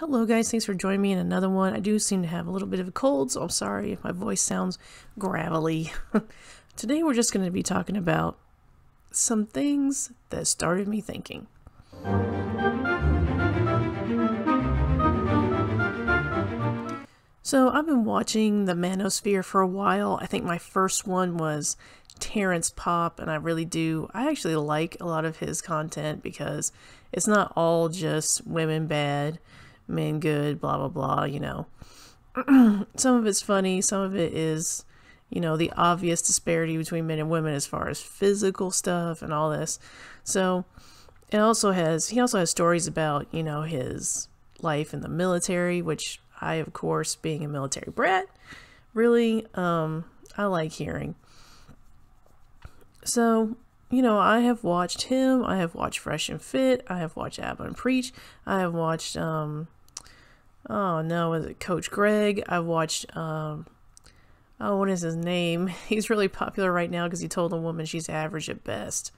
Hello guys, thanks for joining me in another one. I do seem to have a little bit of a cold, so I'm sorry if my voice sounds gravelly. Today we're just going to be talking about some things that started me thinking. So I've been watching the Manosphere for a while. I think my first one was Terrence Popp, and I actually like a lot of his content because it's not all just women bad, men good, blah blah blah, you know. Some of it's funny, some of it is, you know, the obvious disparity between men and women as far as physical stuff and all this. So it also has, he also has stories about, you know, his life in the military, which I, of course, being a military brat, really I like hearing. So, you know, I have watched him, I have watched Fresh and Fit, I have watched Abon Preach, I have watched, Coach Greg, I've watched, what is his name? He's really popular right now because he told a woman she's average at best.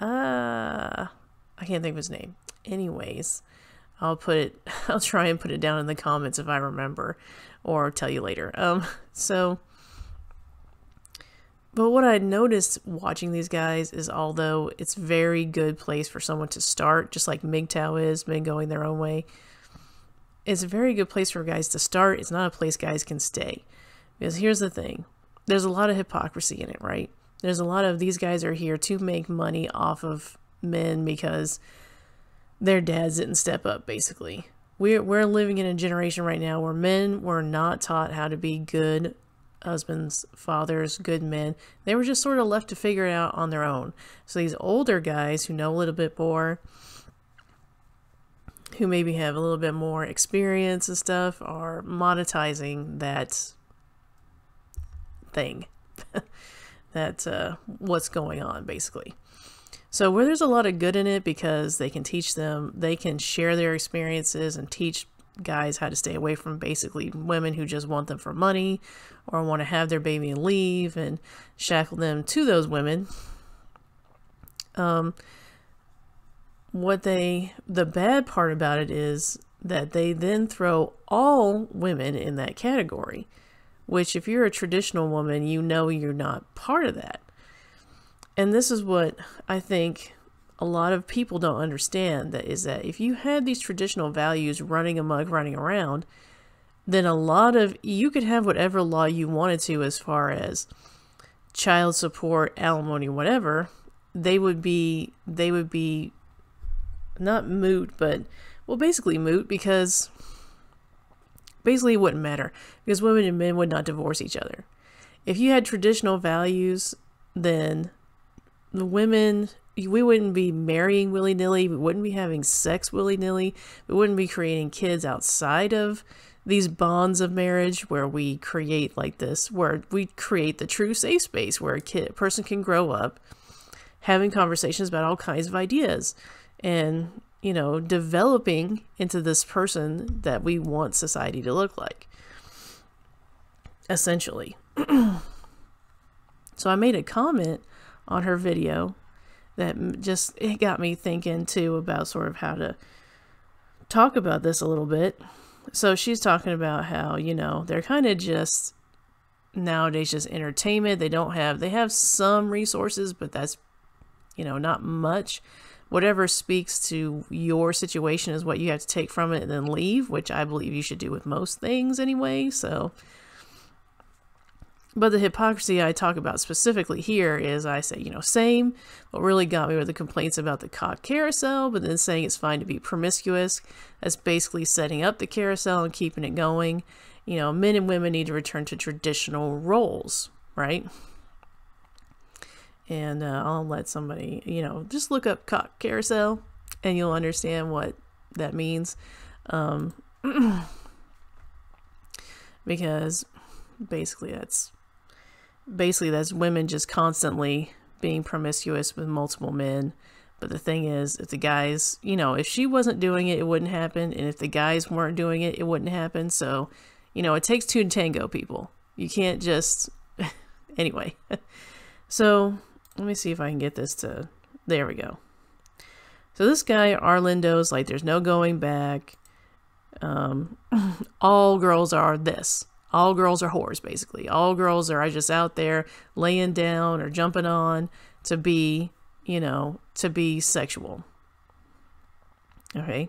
I can't think of his name. Anyways, I'll try and put it down in the comments if I remember, or tell you later. But what I noticed watching these guys is, although it's very good place for someone to start, just like MGTOW is, men going their own way, it's a very good place for guys to start. It's not a place guys can stay. Because here's the thing, there's a lot of hypocrisy in it, right? There's a lot of, these guys are here to make money off of men because their dads didn't step up, basically. We're living in a generation right now where men were not taught how to be good husbands, fathers, good men. They were just sort of left to figure it out on their own. So these older guys who know a little bit more, who maybe have a little bit more experience and stuff, are monetizing that thing. That's what's going on, basically. So where there's a lot of good in it, because they can teach them, they can share their experiences and teach guys how to stay away from basically women who just want them for money or want to have their baby and leave and shackle them to those women. The bad part about it is that they then throw all women in that category, which if you're a traditional woman, you know, you're not part of that. And this is what I think a lot of people don't understand, that is that if you had these traditional values running amok, running around, then you could have whatever law you wanted to as far as child support, alimony, whatever. They would be not moot, but well, basically moot, because basically it wouldn't matter because women and men would not divorce each other. If you had traditional values, then the women, we wouldn't be marrying willy-nilly, we wouldn't be having sex willy-nilly, we wouldn't be creating kids outside of these bonds of marriage where we create like this, where we create the true safe space where a person can grow up having conversations about all kinds of ideas and, you know, developing into this person that we want society to look like, essentially. So I made a comment on her video that just, it got me thinking too about sort of how to talk about this a little bit. So she's talking about how, you know, they're kind of just nowadays just entertainment. They have some resources, but that's, you know, not much. Whatever speaks to your situation is what you have to take from it and then leave, which I believe you should do with most things anyway. So, but the hypocrisy I talk about specifically here is, I say, you know, same. What really got me were the complaints about the cock carousel, but then saying it's fine to be promiscuous. That's basically setting up the carousel and keeping it going. You know, men and women need to return to traditional roles, right? And I'll let somebody, you know, just look up cock carousel and you'll understand what that means. Because basically that's women just constantly being promiscuous with multiple men. But the thing is, if the guys, you know, if she wasn't doing it, it wouldn't happen, and if the guys weren't doing it, it wouldn't happen. So, you know, it takes two to tango, people. You can't just anyway. So let me see if I can get this to, there we go. So this guy Arlando's like, there's no going back. all girls are this. All girls are whores, basically. All girls are just out there laying down or jumping on to be, you know, to be sexual. Okay.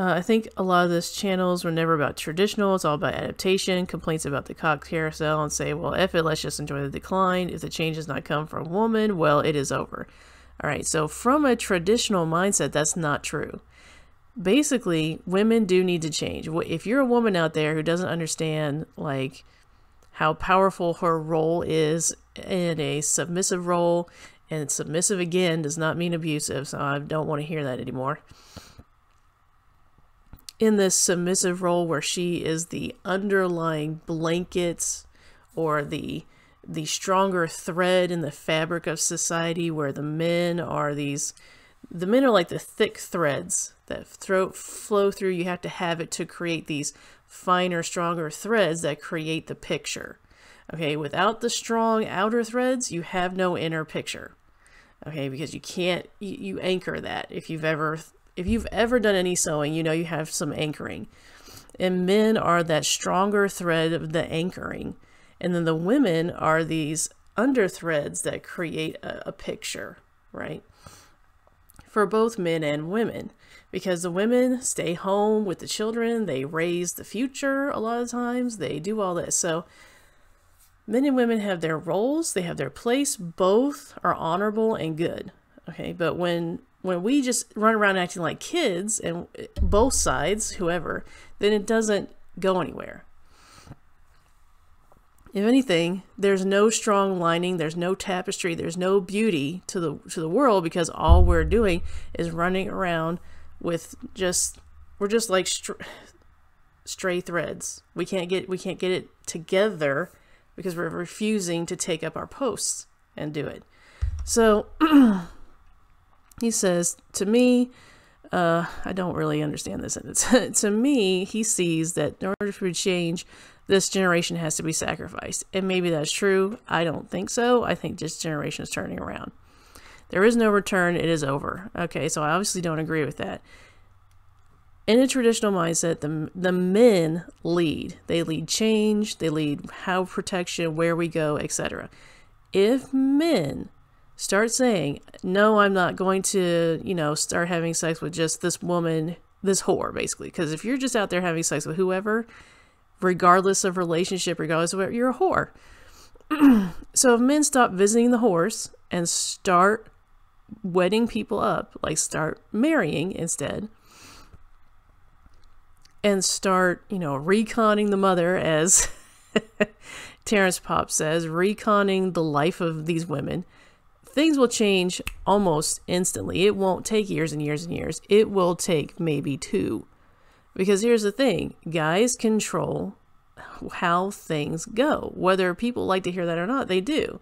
I think a lot of these channels were never about traditional. It's all about adaptation, complaints about the cock carousel, and say, well, F it, let's just enjoy the decline. If the change does not come from a woman, well, it is over. All right, so from a traditional mindset, that's not true. Basically, women do need to change. If you're a woman out there who doesn't understand, like, how powerful her role is in a submissive role, and submissive, again, does not mean abusive, so I don't want to hear that anymore. In this submissive role where she is the underlying blanket or the stronger thread in the fabric of society, where the men are like the thick threads that flow through. You have to have it to create these finer, stronger threads that create the picture. Okay, without the strong outer threads, you have no inner picture. Okay, because you can't, you anchor that. If you've ever done any sewing, you know you have some anchoring. And men are that stronger thread of the anchoring. And then the women are these under threads that create a picture, right? For both men and women. Because the women stay home with the children, they raise the future a lot of times, they do all this. So men and women have their roles, they have their place, both are honorable and good. Okay, but when we just run around acting like kids, and both sides, whoever, then it doesn't go anywhere. If anything, there's no strong lining, there's no tapestry, there's no beauty to the world, because all we're doing is running around with just, we're just like stray threads. We can't get it together because we're refusing to take up our posts and do it. So he says, to me, I don't really understand this sentence. To me, he sees that in order for change, this generation has to be sacrificed. And maybe that's true. I don't think so. I think this generation is turning around. There is no return. It is over. Okay, so I obviously don't agree with that. In a traditional mindset, the men lead. They lead change. They lead how protection, where we go, etc. If men start saying, no, I'm not going to, you know, start having sex with just this woman, this whore, basically. Because if you're just out there having sex with whoever, regardless of relationship, regardless of whatever, you're a whore. So if men stop visiting the whores and start wedding people up, like start marrying instead, and start, you know, reconning the mother, as Terrence Popp says, reconning the life of these women, things will change almost instantly. It won't take years and years and years. It will take maybe 2. Because here's the thing, guys control how things go. Whether people like to hear that or not, they do.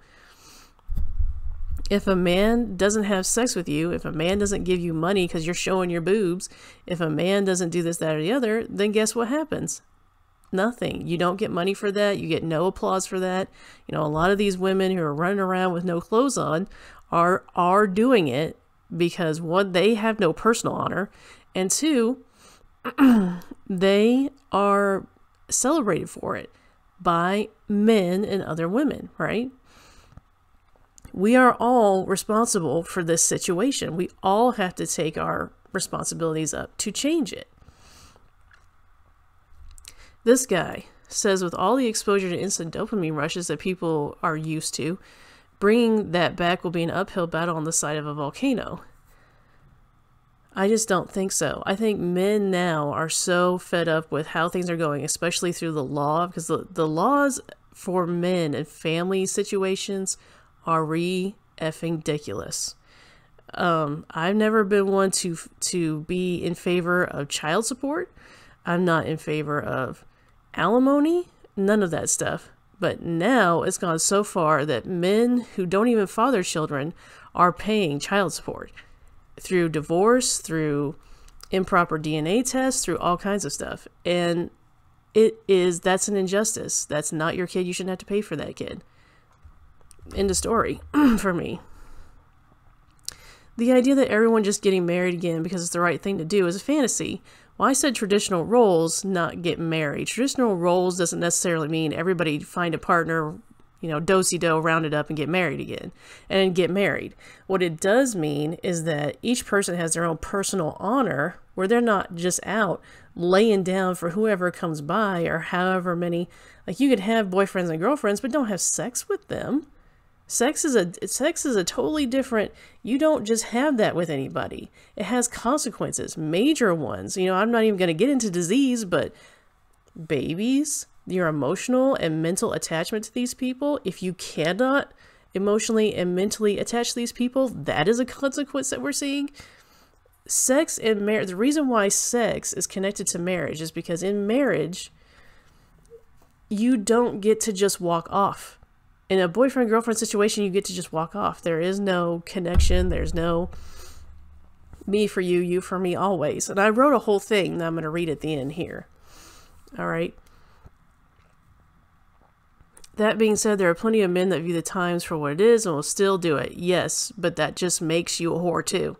If a man doesn't have sex with you, if a man doesn't give you money because you're showing your boobs, if a man doesn't do this, that, or the other, then guess what happens? Nothing. You don't get money for that. You get no applause for that. You know, a lot of these women who are running around with no clothes on are doing it because, one, they have no personal honor, and two, they are celebrated for it by men and other women, right? We are all responsible for this situation. We all have to take our responsibilities up to change it. This guy says, with all the exposure to instant dopamine rushes that people are used to, bringing that back will be an uphill battle on the side of a volcano. I just don't think so. I think men now are so fed up with how things are going, especially through the law, because the laws for men and family situations are re-effing-diculous. I've never been one to be in favor of child support. I'm not in favor of alimony, none of that stuff. But now it's gone so far that men who don't even father children are paying child support through divorce, through improper DNA tests, through all kinds of stuff. And that's an injustice. That's not your kid. You shouldn't have to pay for that kid. End of story for me. The idea that everyone just getting married again because it's the right thing to do is a fantasy. Well, I said traditional roles, not get married. Traditional roles doesn't necessarily mean everybody find a partner, you know, do-si-do, round it up and get married again and get married. What it does mean is that each person has their own personal honor where they're not just out laying down for whoever comes by or however many, like you could have boyfriends and girlfriends, but don't have sex with them. Sex is a totally different, you don't just have that with anybody. It has consequences, major ones. You know, I'm not even going to get into disease, but babies, your emotional and mental attachment to these people, if you cannot emotionally and mentally attach to these people, that is a consequence that we're seeing. Sex and marriage, the reason why sex is connected to marriage is because in marriage, you don't get to just walk off. In a boyfriend-girlfriend situation, you get to just walk off. There is no connection. There's no me for you, you for me always. And I wrote a whole thing that I'm going to read at the end here. All right. That being said, there are plenty of men that view the times for what it is and will still do it. Yes, but that just makes you a whore too.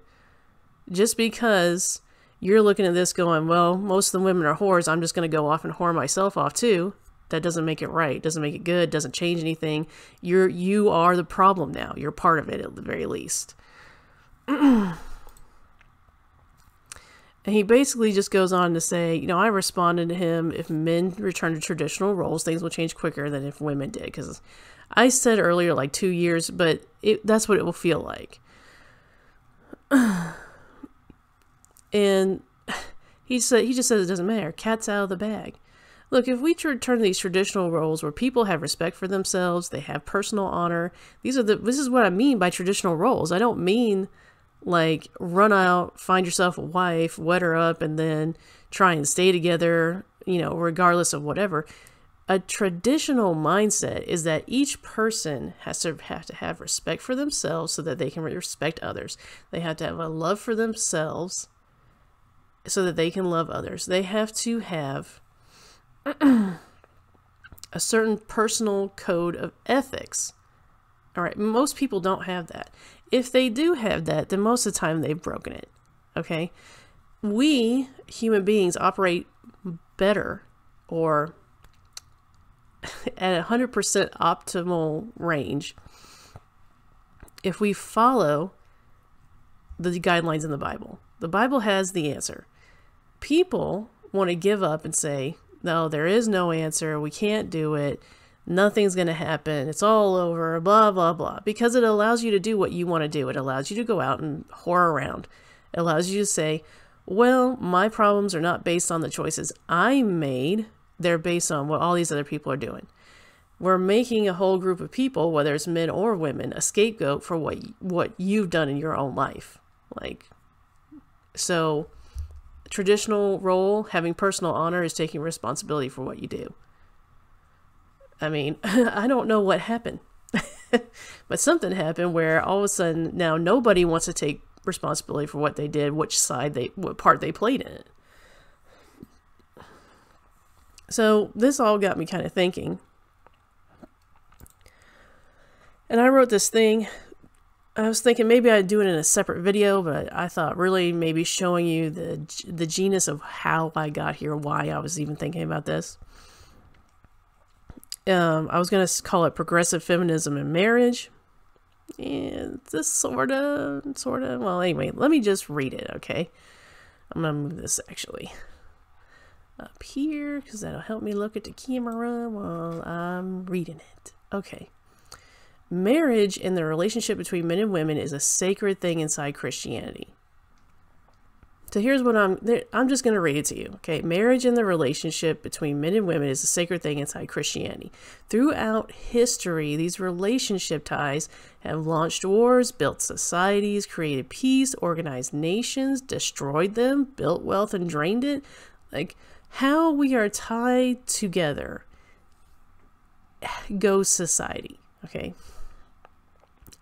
Just because you're looking at this going, well, most of the women are whores, I'm just going to go off and whore myself off too. That doesn't make it right. Doesn't make it good. Doesn't change anything. You are the problem now. You're part of it at the very least. And he basically just goes on to say, you know, I responded to him, if men return to traditional roles, things will change quicker than if women did. Because I said earlier, like 2 years, but that's what it will feel like. And he just says it doesn't matter. Cat's out of the bag. Look, if we return to these traditional roles where people have respect for themselves, they have personal honor. This is what I mean by traditional roles. I don't mean like run out, find yourself a wife, wet her up, and then try and stay together, you know, regardless of whatever. A traditional mindset is that each person has to have respect for themselves so that they can respect others. They have to have a love for themselves so that they can love others. They have to have a certain personal code of ethics. All right, most people don't have that. If they do have that, then most of the time they've broken it, okay? We, human beings, operate better or at 100% optimal range if we follow the guidelines in the Bible. The Bible has the answer. People want to give up and say, no, there is no answer. We can't do it. Nothing's going to happen. It's all over, blah, blah, blah. Because it allows you to do what you want to do. It allows you to go out and whore around. It allows you to say, well, my problems are not based on the choices I made. They're based on what all these other people are doing. We're making a whole group of people, whether it's men or women, a scapegoat for what you've done in your own life. Like, so traditional role, having personal honor is taking responsibility for what you do. I mean, I don't know what happened, but something happened where all of a sudden now nobody wants to take responsibility for what they did, what part they played in it. So this all got me kind of thinking. And I wrote this thing. I was thinking maybe I'd do it in a separate video, but I thought really maybe showing you the genus of how I got here, why I was even thinking about this. I was going to call it Progressive Feminism in Marriage. And this sort of, well, anyway, let me just read it, okay? I'm going to move this actually up here because that'll help me look at the camera while I'm reading it. Okay. Marriage and the relationship between men and women is a sacred thing inside Christianity. So here's what I'm just going to read it to you. Okay. Marriage and the relationship between men and women is a sacred thing inside Christianity. Throughout history, these relationship ties have launched wars, built societies, created peace, organized nations, destroyed them, built wealth and drained it. Like how we are tied together goes society. Okay.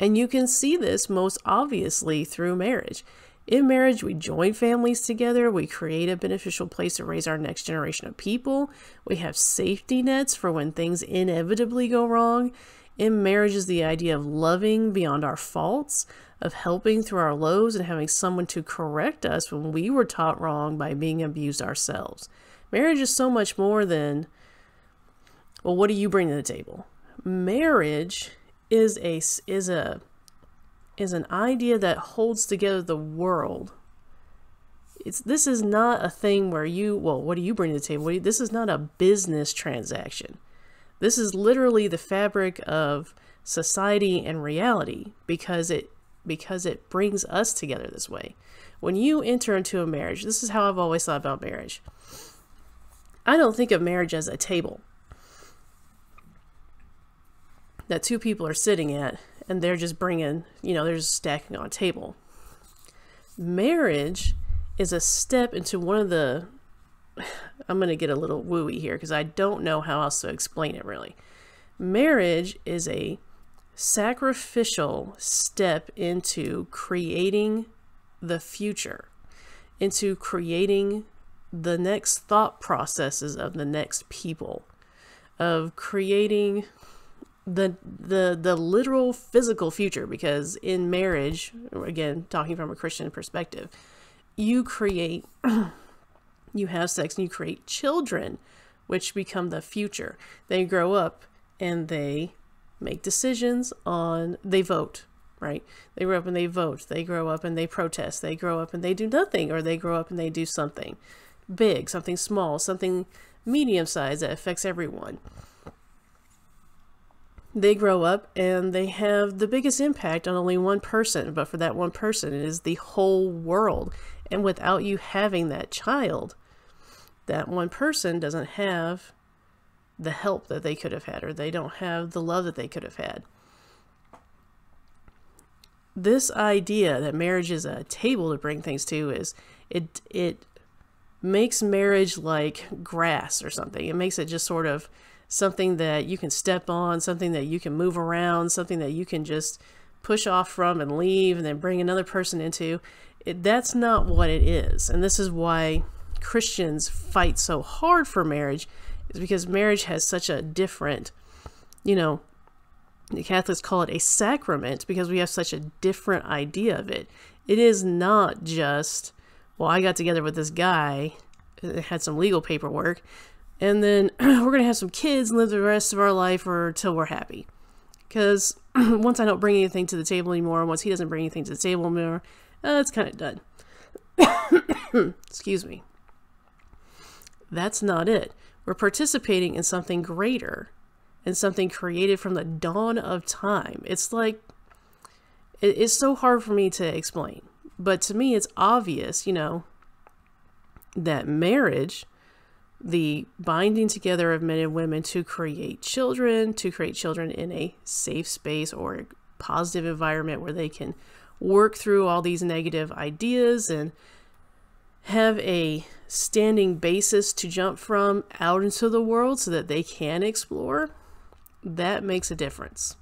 And you can see this most obviously through marriage. In marriage, we join families together. We create a beneficial place to raise our next generation of people. We have safety nets for when things inevitably go wrong. In marriage is the idea of loving beyond our faults, of helping through our lows and having someone to correct us when we were taught wrong by being abused ourselves. Marriage is so much more than, well, what do you bring to the table? Marriage is an idea that holds together the world. This is not a thing where you, well, what do you bring to the table? This is not a business transaction. This is literally the fabric of society and reality, because it brings us together this way. When you enter into a marriage, this is how I've always thought about marriage. I don't think of marriage as a table that two people are sitting at and they're just bringing, they're just stacking on a table. Marriage is a step into one of the, I'm going to get a little wooey here because I don't know how else to explain it really. Marriage is a sacrificial step into creating the future, into creating the next thought processes of the next people, of creating the literal physical future, because in marriage, again, talking from a Christian perspective, you have sex and you create children, which become the future. They grow up and they make decisions on, they vote, right? They grow up and they vote. They grow up and they protest. They grow up and they do nothing, or they grow up and they do something big, something small, something medium-sized that affects everyone. They grow up and they have the biggest impact on only one person, but for that one person, it is the whole world. And without you having that child, that one person doesn't have the help that they could have had, or they don't have the love that they could have had. This idea that marriage is a table to bring things to it makes marriage like grass or something. It makes it just sort of something that you can step on, something that you can move around, something that you can just push off from and leave and then bring another person into. That's not what it is. And this is why Christians fight so hard for marriage, is because marriage has such a different, the Catholics call it a sacrament, because we have such a different idea of it. It is not just, well, I got together with this guy, had some legal paperwork, and then we're going to have some kids and live the rest of our life or till we're happy. Because once I don't bring anything to the table anymore, once he doesn't bring anything to the table anymore, it's kind of done. Excuse me. That's not it. We're participating in something greater and something created from the dawn of time. It's like, it's so hard for me to explain, but to me it's obvious, that marriage, the binding together of men and women to create children in a safe space or a positive environment where they can work through all these negative ideas and have a standing basis to jump from out into the world so that they can explore, that makes a difference.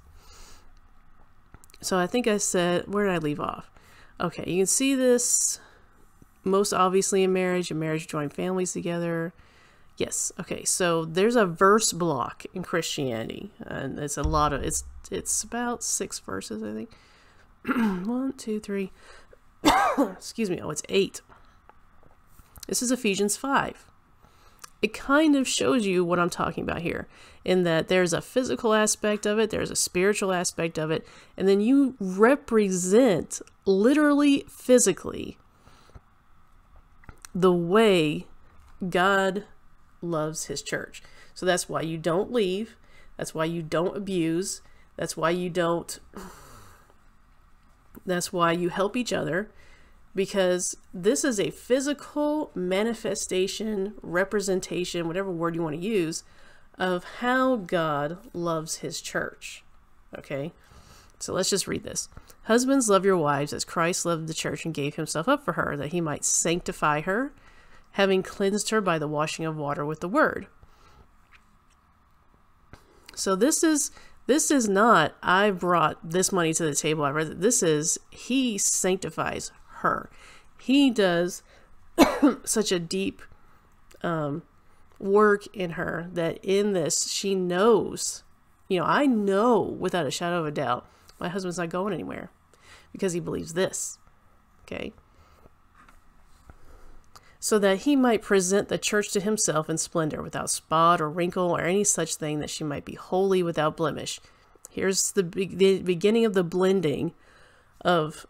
So I think I said, where did I leave off? Okay, you can see this most obviously in marriage joined families together. Yes. Okay. So there's a verse block in Christianity, and it's a lot of, it's about 6 verses, I think. 1, 2, 3, excuse me. Oh, it's 8. This is Ephesians 5. It kind of shows you what I'm talking about here, in that there's a physical aspect of it, there's a spiritual aspect of it, and then you represent literally physically the way God loves his church. So that's why you don't leave. That's why you don't abuse. That's why you don't, that's why you help each other, because this is a physical manifestation, representation, whatever word you want to use, of how God loves his church. Okay. So let's just read this. Husbands, love your wives as Christ loved the church and gave himself up for her, that he might sanctify her, having cleansed her by the washing of water with the word. So this is not, I brought this money to the table. This is, he sanctifies her. He does such a deep work in her that in this, she knows, I know without a shadow of a doubt, my husband's not going anywhere, because he believes this, okay? So that he might present the church to himself in splendor, without spot or wrinkle or any such thing, that she might be holy without blemish. Here's the beginning of the blending of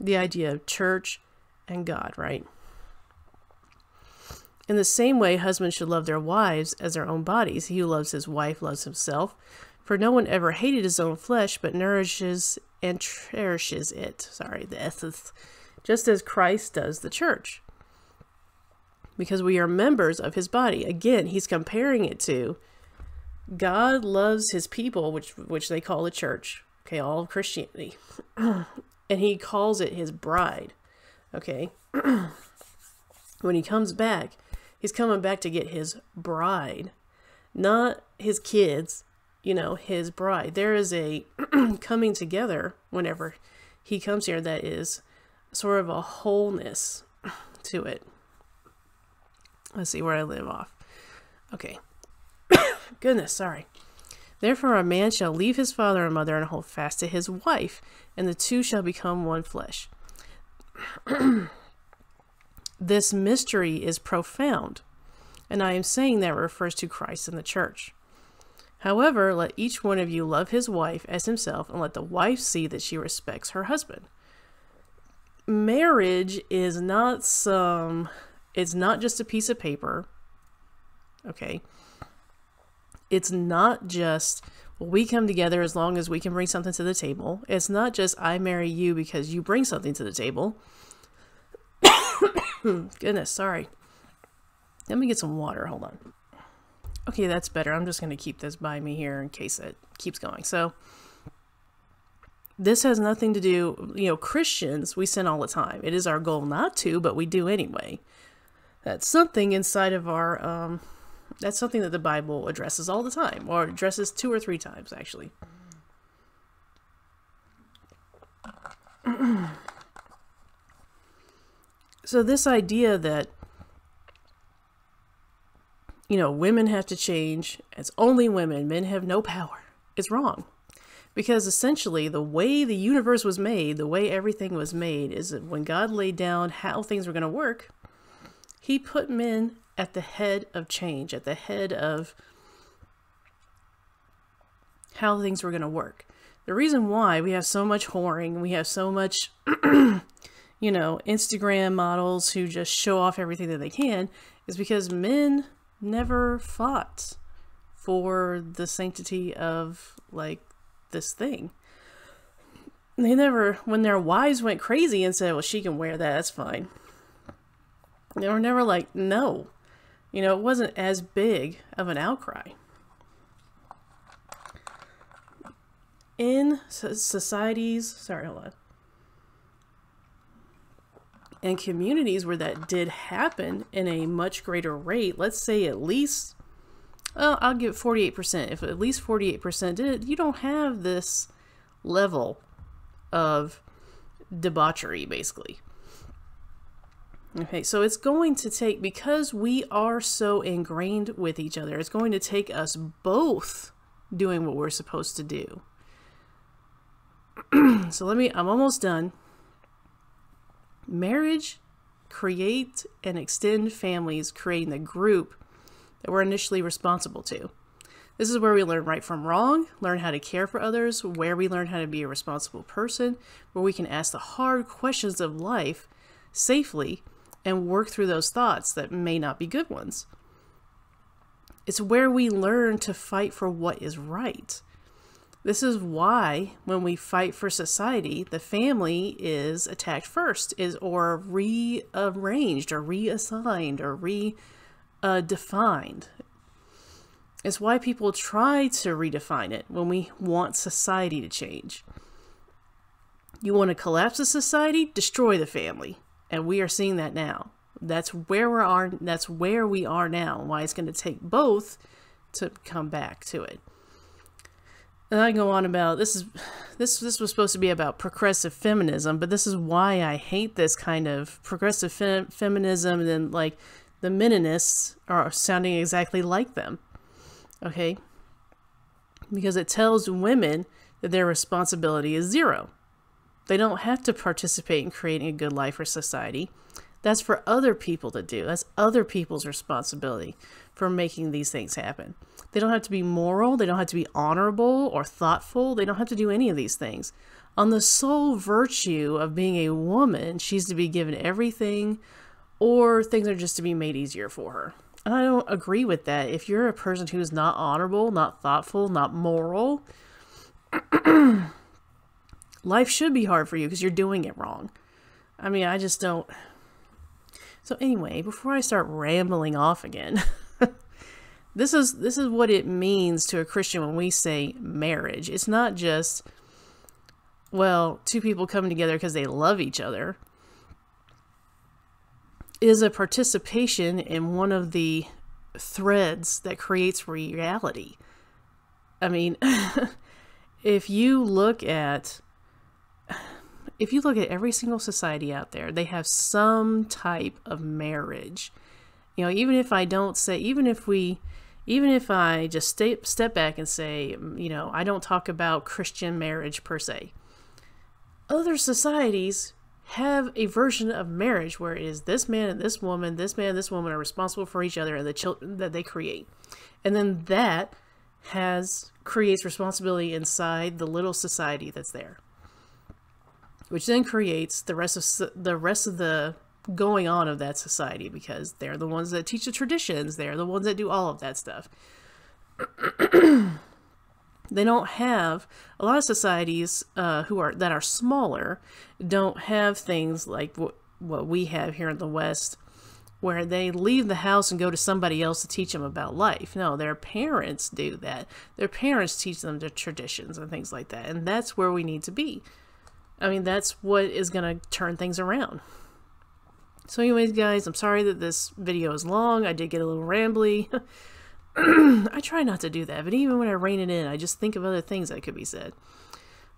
the idea of church and God, right? In the same way, husbands should love their wives as their own bodies. He who loves his wife loves himself. For no one ever hated his own flesh, but nourishes and cherishes it. Sorry, the essence. Just as Christ does the church. Because we are members of his body. Again, he's comparing it to God loves his people, which they call the church. Okay, all of Christianity. And he calls it his bride. Okay. When he comes back, he's coming back to get his bride, not his kids, you know, his bride. There is a coming together whenever he comes here that is sort of a wholeness to it. Let's see where I live off. Okay. Goodness, sorry. Therefore a man shall leave his father and mother and hold fast to his wife, and the two shall become one flesh. This mystery is profound, and I am saying that it refers to Christ and the church. However, let each one of you love his wife as himself, and let the wife see that she respects her husband. Marriage is not some... It's not just a piece of paper, okay? It's not just, well, we come together as long as we can bring something to the table. It's not just, I marry you because you bring something to the table. Goodness, sorry. Let me get some water, hold on. Okay, that's better. I'm just gonna keep this by me here in case it keeps going. So this has nothing to do, you know, Christians, we sin all the time. It is our goal not to, but we do anyway. That's something inside of our, that's something that the Bible addresses all the time, or addresses 2 or 3 times, actually. So this idea that, you know, women have to change, it's only women, men have no power, is wrong. Because essentially the way the universe was made, the way everything was made, is that when God laid down how things were going to work, he put men at the head of change, at the head of how things were going to work. The reason why we have so much whoring, we have so much, you know, Instagram models who just show off everything that they can, is because men never fought for the sanctity of, like, this thing. They never, when their wives went crazy and said, well, she can wear that, that's fine. They were never like, no. You know, it wasn't as big of an outcry. In societies, sorry, hold on. And communities where that did happen in a much greater rate, let's say at least, oh, I'll give it 48%. If at least 48% did it, you don't have this level of debauchery, basically. Okay, so it's going to take, because we are so ingrained with each other, it's going to take us both doing what we're supposed to do. So let me, I'm almost done. Marriage, create and extend families, creating the group that we're initially responsible to. This is where we learn right from wrong, learn how to care for others, where we learn how to be a responsible person, where we can ask the hard questions of life safely, and work through those thoughts that may not be good ones. It's where we learn to fight for what is right. This is why when we fight for society, the family is attacked first, or rearranged, or reassigned, or redefined. It's why people try to redefine it when we want society to change. You want to collapse a society? Destroy the family. And we are seeing that now. That's where we are. That's where we are now. Why it's going to take both to come back to it. And I go on about this. This was supposed to be about progressive feminism, but this is why I hate this kind of progressive feminism. And then, like, the Mennonists are sounding exactly like them. Okay, because it tells women that their responsibility is zero. They don't have to participate in creating a good life or society. That's for other people to do. That's other people's responsibility for making these things happen. They don't have to be moral. They don't have to be honorable or thoughtful. They don't have to do any of these things. On the sole virtue of being a woman, she's to be given everything, or things are just to be made easier for her. And I don't agree with that. If you're a person who's not honorable, not thoughtful, not moral, life should be hard for you because you're doing it wrong. I mean, I just don't. So anyway, before I start rambling off again, this is what it means to a Christian when we say marriage. It's not just, well, two people coming together because they love each other. It is a participation in one of the threads that creates reality. I mean, if you look at every single society out there, they have some type of marriage. You know, even if I just step back and say, you know, I don't talk about Christian marriage per se. Other societies have a version of marriage where it is this man and this woman, are responsible for each other and the children that they create. And then that creates responsibility inside the little society that's there, which then creates the rest of the going on of that society, because they're the ones that teach the traditions. They're the ones that do all of that stuff. They don't have, a lot of societies that are smaller don't have things like what we have here in the West, where they leave the house and go to somebody else to teach them about life. No, their parents do that. Their parents teach them the traditions and things like that. And that's where we need to be. I mean, that's what is going to turn things around. So anyways, guys, I'm sorry that this video is long. I did get a little rambly. I try not to do that, but even when I rein it in, I just think of other things that could be said.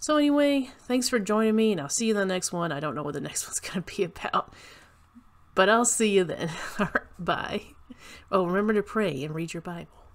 So anyway, thanks for joining me, and I'll see you in the next one. I don't know what the next one's going to be about, but I'll see you then. Bye. Oh, remember to pray and read your Bible.